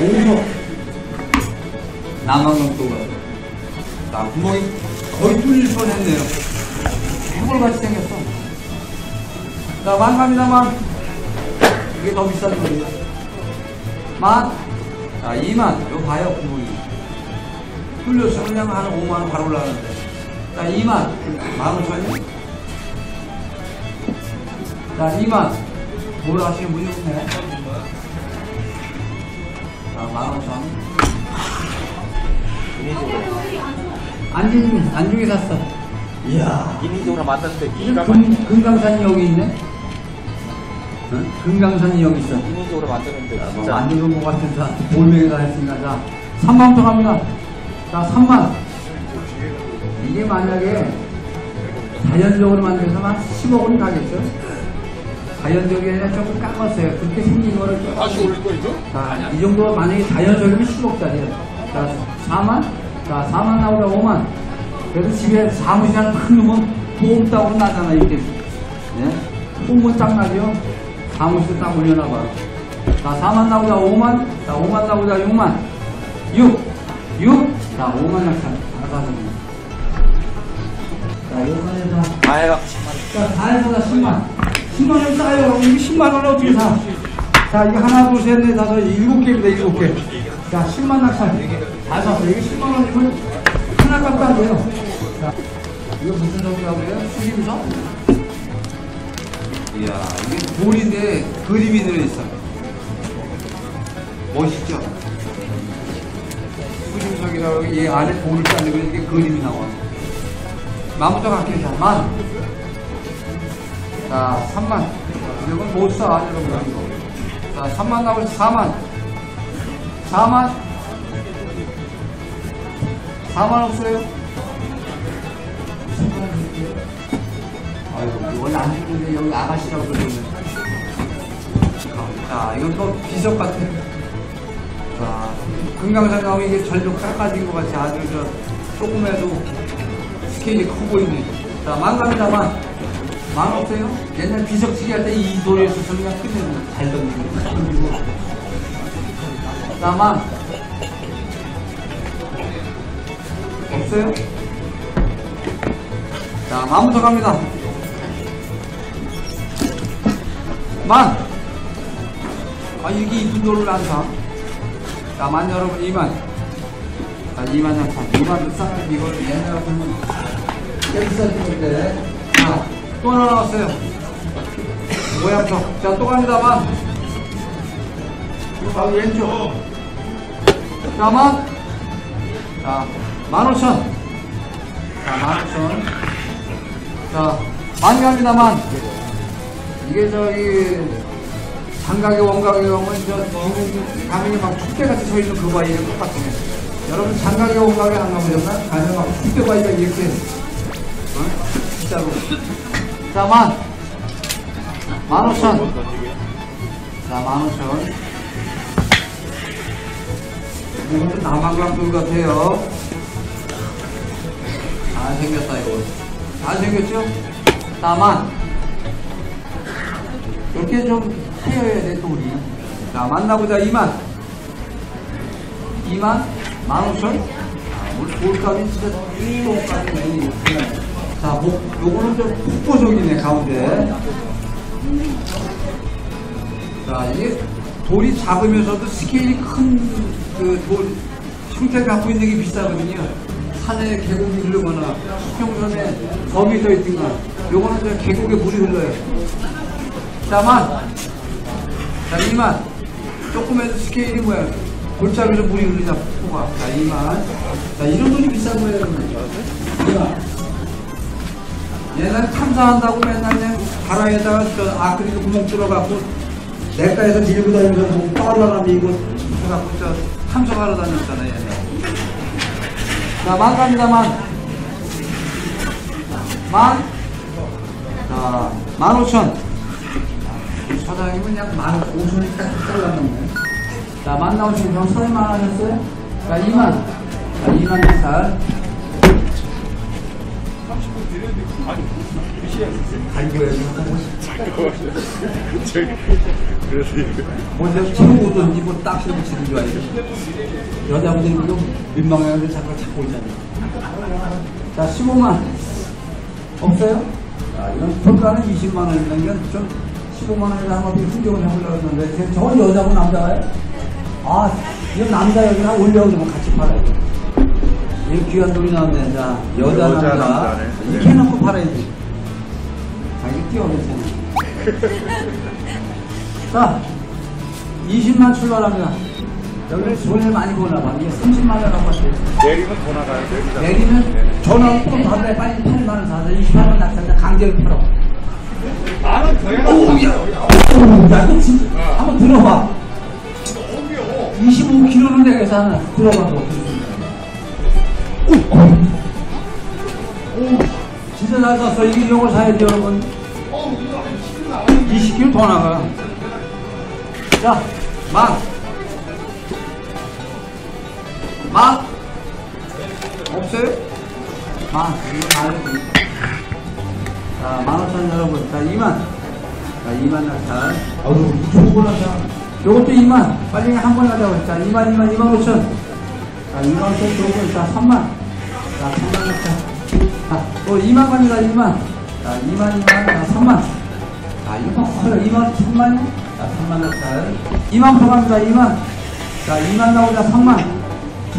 오우야 남한강 또가 구멍이 거의 뚫릴 뻔했네요. 해골같이 생겼어. 자, 만 갑니다. 만. 이게 더 비싼 돈이야. 만. 자, 2만. 이거 봐요, 구멍이. 뚫렸어. 그냥 한 5만원 바로 올라가는데. 자, 2만. 15,000원. 자, 2만. 뭘 하시는 분이 없네. 자, 15,000원. 안중에 샀어. 이야. 인위적으로 맞았을 때 금강산이 여기 있네? 응? 금강산이 여기 있어. 인위적으로 맞았는데. 뭐 안 읽은 것 같은 사람한테 볼매기다 했으니까. 자, 3만부터 갑니다. 자, 3만. 이게 만약에 자연적으로 만들어서 한 10억 원이 가겠죠? 자연적이 아니라 조금 깎았어요. 그렇게 생긴 거를 다시 올릴 거죠? 자, 이 정도가 만약에 자연적이면 10억짜리예요. 자, 4만? 자, 4만 나오다 5만. 그래서 집에 사무실에 큰 놈은 보험 따고 나잖아, 이렇게. 예? 보험은 딱 나죠? 사무실 딱 올려놔봐. 자, 4만 나오다 5만. 자, 5만 나오다 6만. 6. 자, 5만 낙찰. 자, 6만에서. 다해가 10만. 자, 다해보다 10만. 10만원 싸요. 이게 10만원 어떻게 사? 자, 이거 하나, 둘, 셋, 넷, 다섯, 일곱 개입니다, 일곱 개. 자, 10만 낙찰. 잘 샀어. 이게 10만원이면 하나 값도 안 돼요. 자, 이거 무슨 정도라고 해요? 수림석? 이야, 이게 돌인데 그림이 들어있어. 멋있죠? 수림석이라고 얘 안에 돌을 짜는 거 이렇게 그림이 나와. 만부터 갈게요. 자, 만. 자, 3만. 이건 못 사, 여러분. 자, 3만 나오면 4만. 4만. 4만 없어요? 아이고, 이건 안 주는데 여기 아가씨라고 그러는데. 자, 이건 또 비석 같아. 자, 금강산 나오면 이게 전력 깎아진 것 같이 아주 저, 조금이라도 스케일이 커 보이네. 자, 만 갑니다, 만. 만 없어요? 옛날 비석치기 할 때 이 돌에서 그냥 끝내는 거. 잘 던지고. 자, 만. 없어요? 자, 만부터 갑니다. 만. 아, 이게 이쁜 돌을 안 사. 자, 만 여러분, 2만. 자, 2만 장판. 2만도 싸면 이걸 옛날에 보면 꽤 비싸질 건데. 자. 또 하나 나왔어요. 모양석. 자, 또 갑니다. 만. 이거 바로 왼쪽. 자, 만. 자, 15,000. 자, 15,000. 자, 만 갑니다. 만. 이게 저기 장각의 원각의 경우는 저 가면이 막 축대같이 서있는 그 바위랑 똑같은 거. 여러분 장각의 원각에 안 가보셨나? 가면 막 축대 바위가 이렇게 어? 진짜로. 자, 만. 15,000. 자, 15,000. 이것도 남한강돌 같아요. 잘 생겼다, 이거. 잘 생겼죠? 자, 만. 이렇게 좀 헤어야 돼, 돌이. 자, 만나보자, 2만. 2만? 15,000? 우리 돌값이 진짜 똥값이 너무 높구나. 자, 목, 요거는 좀 폭포적이네, 가운데. 자, 이게 돌이 작으면서도 스케일이 큰 그 돌 형태를 갖고 있는 게 비싸거든요. 산에 계곡이 흐르거나, 수평선에 범이 떠있든가, 요거는 계곡에 물이 흘러요. 자, 만. 자, 2만. 조금해도 스케일이 뭐야. 골짜기에서 물이 흘리다, 폭포가. 자, 2만. 자, 이런 돈이 비싼 거예요, 여러분. 2만. 옛날에 탐사한다고 맨날 그냥 바라에다가 저 아크릴 구멍 뚫어갖고 내과에서 밀고 다니면서 뭐 빨라라 밀고 해갖고 저 탐사하러 다녔잖아요, 옛날에. 자, 만 갑니다, 만. 만. 자, 15,000. 사장님은 그냥 15,000원이 딱 잘랐네. 자, 만 나오시면 형 30만 원 하셨어요? 자, 2만. 자, 2만 살. 30분 뒤에 먼저 친구든지 뭐 딱 시험 치는 줄 알죠. 여자분들이 민망해가지고 자꾸 찾고 있잖아요. 자, 15만 없어요? 아, 이건 평가는 20만 원인데 이건 좀 15만 원이나 한 번씩 흥정을 해보려고 했는데 저건 여자고 남자가요? 아, 이건 남자 여기나 올려고 그러면 같이 팔아요. 이거 귀한 돈이 나왔네. 자, 여자, 남자. 이렇게 해놓고 팔아야지. 자, 이거 뛰어오겠잖아. 자, 20만 출발합니다. 여기 돈을 많이 보나봐. 이게 30만원 갖고 왔어요. 내리면 더 나가요. 내리면 전화하고 또 받아야 빨리 8만원 사서 28만원 낙찰자 강제로 팔아. 나는 더 해라. 오우, 야, 너 진짜. 한번 들어봐. 너무 귀여워. 25kg는 내가 해서 하나 들어봐. 진짜 잘 샀어. 이게 이걸 사야 돼요, 여러분. 20kg 더 나가. 자, 만 없어요? 자, 15,000 여러분. 자, 2만. 자, 2만 낙찰. 아우, 좋은 거 낙찰. 요것도 2만. 빨리 한 번에 하자고. 자, 2만 5천. 자, 2만 5천 좋은 거. 자, 3만. 자, 3만 낙찰. 자, 또 2만 갑니다, 2만. 자, 2만, 2만, 자, 3만. 자, 2만, 2만, 3만. 자, 3만 낙찰. 2만 포함합니다, 2만. 자, 2만 나오자, 3만.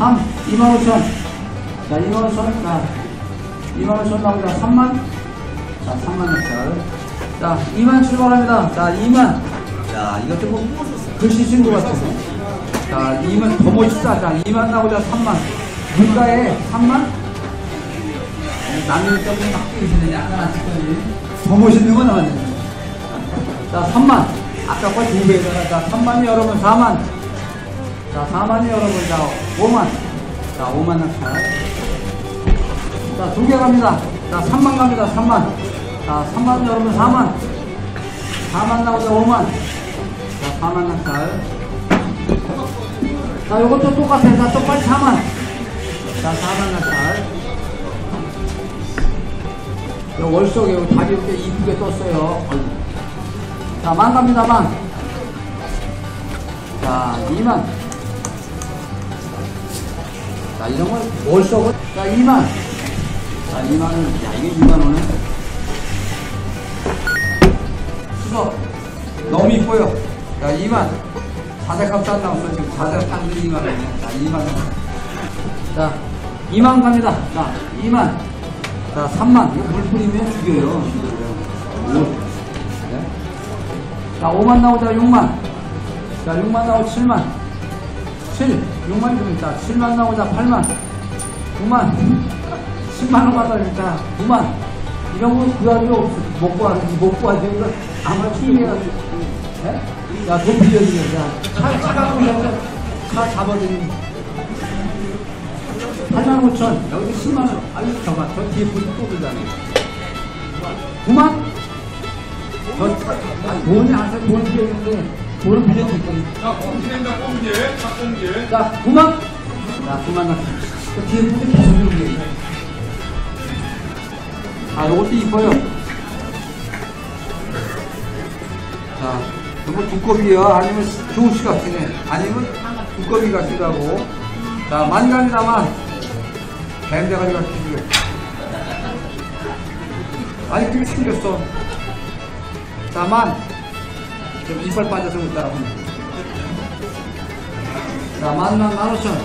2만 5천. 자, 2만 5천. 자, 2만 5천 나오자, 3만. 자, 3만 낙찰. 자, 2만 출발합니다. 자, 2만. 야, 이거 좀 뭐, 글씨 쓴 것 같아서. 자, 2만 더 멋있다. 자, 2만 나오자, 3만. 물가에 3만. 남의 떡이 막 끼우시네. 약간 아쉽더니 더 멋있는 건 아니에요. 자, 3만. 아까 거 2배잖아. 자, 3만이 여러분 4만. 자, 4만이 여러분. 자, 5만. 자, 5만 낙찰. 자, 2개 갑니다. 자, 3만 갑니다. 3만. 자, 3만 여러분 4만. 4만 나오자 5만. 자, 4만 낙찰. 자, 요것도 똑같아요. 자, 똑같이 4만. 자, 4만 낙찰. 월속에 다리 이렇게 이쁘게 떴어요. 자, 만 갑니다, 만. 자, 2만. 자, 이런 건 월속은. 자, 2만. 자, 2만은, 야, 이게 2만원에. 수석. 너무 이뻐요. 자, 2만. 자재값도 안 나왔어. 지금 자재값도 2만원이네. 자, 2만원. 자, 2만 갑니다. 자, 2만. 자, 3만. 이거 물 뿌리면 죽여요. 네? 자, 5만 나오자, 6만. 자, 6만 나오자, 7만. 6만이 좀 있다. 7만 나오자, 8만. 9만. 10만원 받아줍니다. 9만. 이런 거 구하기로 못 구하지. 못 구하지. 이거 아마 추리해가지고. 네? 야, 돈 빌려주세요. 차 잡아드리면. 85,000. 여기 10만원. 아유, 저봐. 저 뒤에 분이 또 들잖아요. 9만? 아니, 돈이 안 돼. 돈 빌려주는데, 돈은 빌려줄게. 자, 꽁지. 자, 9만? 자, 9만 원. 저 뒤에 분이 계속 들어오게. 아, 요것도 이뻐요. 자, 요거 두꺼비요. 아니면 조우씨 같으네. 아니면 두꺼비 같기도 하고. 자, 만간이다만. 뱀대가리가 튀겨. 아니, 그게 튀겼어. 자, 만. 좀 이빨 빠져서 웃다. 자, 만 5천.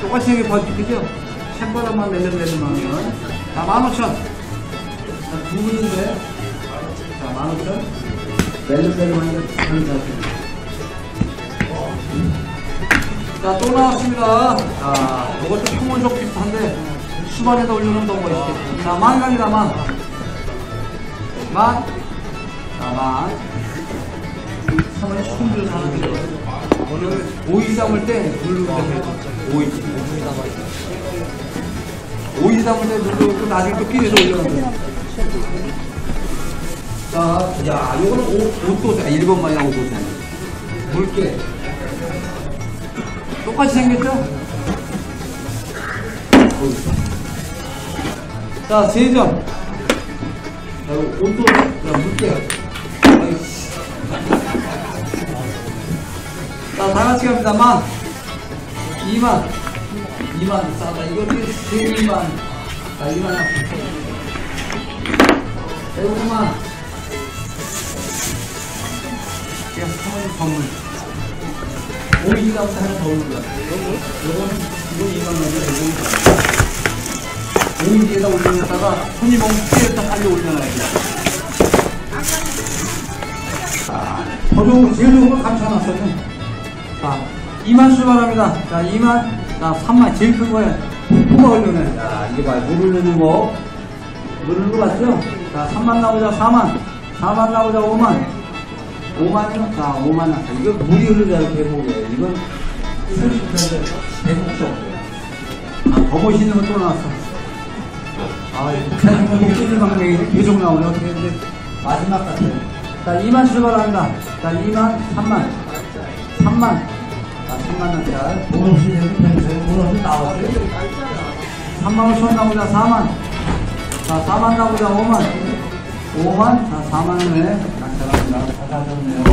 똑같이 여기 버티죠? 책바람만 내려내면. 자, 15,000. 자, 두 분인데. 자, 15,000. 내려내려만 해도. 자, 또 나왔습니다. 자, 이것도 평온적 비슷한데 수반에다 올려놓으면 더 멋있겠죠. 자, 만 갑니다, 만. 만. 자, 만. 3만에 수금주를 사는 게 오늘 오이 담을 때 물로 오이 담을 때 물로 또 나중에 또 끼리에서 올려놓으면. 자, 야, 요거는 5도세. 1번만이랑 5도세. 물개. 똑같이 생겼죠? 자, 제이점. 야, 옷도, 야, 물개야. 자, 다 같이 갑니다. 만. 2만. 2만. 자, 나 이거 어떻게 2만. 자, 2만이야. 15만. 그냥 사모님 건물. 오, 2만 원에 하나 더 오는 거야. 이건 2만 원에 5만 원. 5위에다 올리려다가 손이 멍 피해서 빨리 올려놔야 돼. 자, 더 좋은 거, 제일 좋은 거 감춰놨어요. 자, 2만 출발합니다. 자, 2만, 자, 3만, 제일 큰 거야. 뭐가 올려놔야 돼. 자, 이거 봐요. 물 흐르는 거. 물 흐르는 거 맞죠? 자, 3만 나오자, 4만. 4만 나오자, 5만. 5만원? 아, 5만원. 이거 물이 흐르잖아요, 계곡에. 이건 슬슬 계곡도. 아, 더 멋있는 거 또 나왔어. 아, 이거 목소리 방향이 계속 나오네. 어떻게 이제 마지막 같아요. 자, 2만 출발합니다. 자, 2만, 3만. 3만. 아, 3만원. 자, 보너스 연습해주세요. 보너스 나왔어요. 3만 5천 나오자, 4만. 자, 4만 나오자, 5만. 5만, 자, 4만원에. 다 잡네요.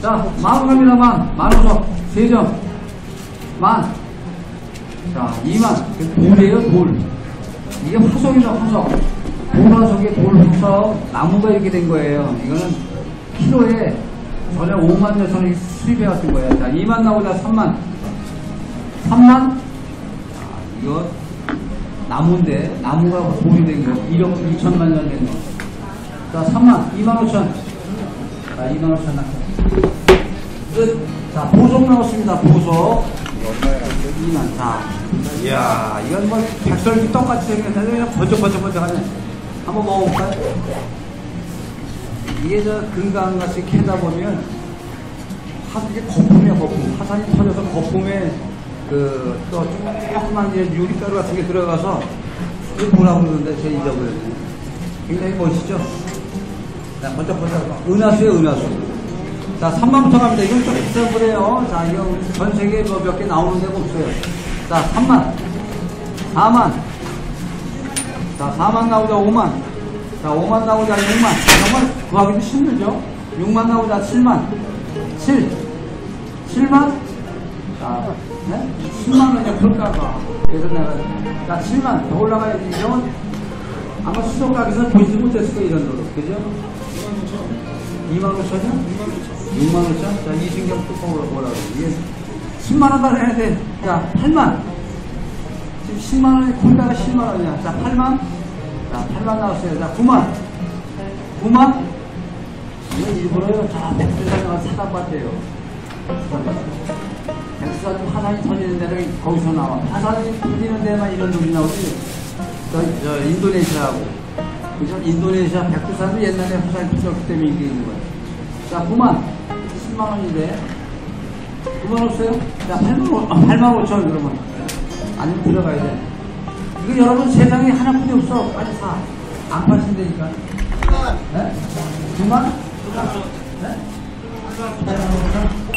자, 만 갑니다. 만 오석. 세 점. 만. 자, 2만. 돌이에요, 돌. 이게 화석이죠, 화석. 돌화석이 돌화석. 나무가 이렇게 된 거예요. 이거는 키로에 전에 5만 여 전에 수입해 왔던 거예요. 자, 2만 나오자, 3만. 3만. 자, 이거. 나무인데, 나무가 돌이 된 거. 1억 2천만 년 된 거. 자, 3만, 2만 5천. 자, 2만 5천 나왔다. 끝. 자, 보석 나왔습니다, 보석. 2만, 자. 이야, 이건 뭐, 백설기 떡같이 생겼다. 그냥 번쩍번쩍번쩍 하네. 한번 먹어볼까요? 이게 저 금강같이 캐다 보면, 이게 거품이야, 거품. 화산이 터져서 거품에, 또 조그만 유리가루 같은 게 들어가서 이거 뭐라고 그러는데 제 잊어버렸네. 굉장히 멋있죠? 자, 번쩍번쩍. 은하수에요, 은하수. 자, 3만부터 갑니다. 이건 좀 비싼 거래요. 자, 이거 전 세계에 뭐 몇 개 나오는 데가 없어요. 자, 3만. 4만. 자, 4만 나오자, 5만. 자, 5만 나오자, 6만. 정말 구하기도 힘들죠? 6만 나오자, 7만. 7. 7만. 자, 네? 10만원이야, 그럴까봐. 그래서 내가, 자, 7만, 더 올라가야지. 이건 아마 수석 가기에서 보지 못했을 거야, 이런 거로. 그죠? 2만 5천이요? 6만 5천? 자, 이신경 뚜껑으로 뭐라 그래. 이게 10만원 달아야 돼. 자, 8만. 지금 10만원에 골다가 10만원이야. 자, 8만. 자, 8만 나왔어요. 자, 9만. 9만? 이건 일부러요. 자, 백두산에 사다 봤대요. 백수산 화산이 터지는 데는 거기서 나와. 화산이 터지는 데만 이런 놈이 나오지. 저 인도네시아하고. 그죠? 인도네시아 백두산도 옛날에 화산이 터졌기 때문에 인기 있는 거야. 자, 9만. 10만원인데. 9만 없어요? 자, 8만 5천 그러면. 아니면 들어가야 돼. 이거 여러분 세상에 하나뿐이 없어. 빨리 사. 안 파신다니까. 9만? 네? 9만? 9만? 네? 9만?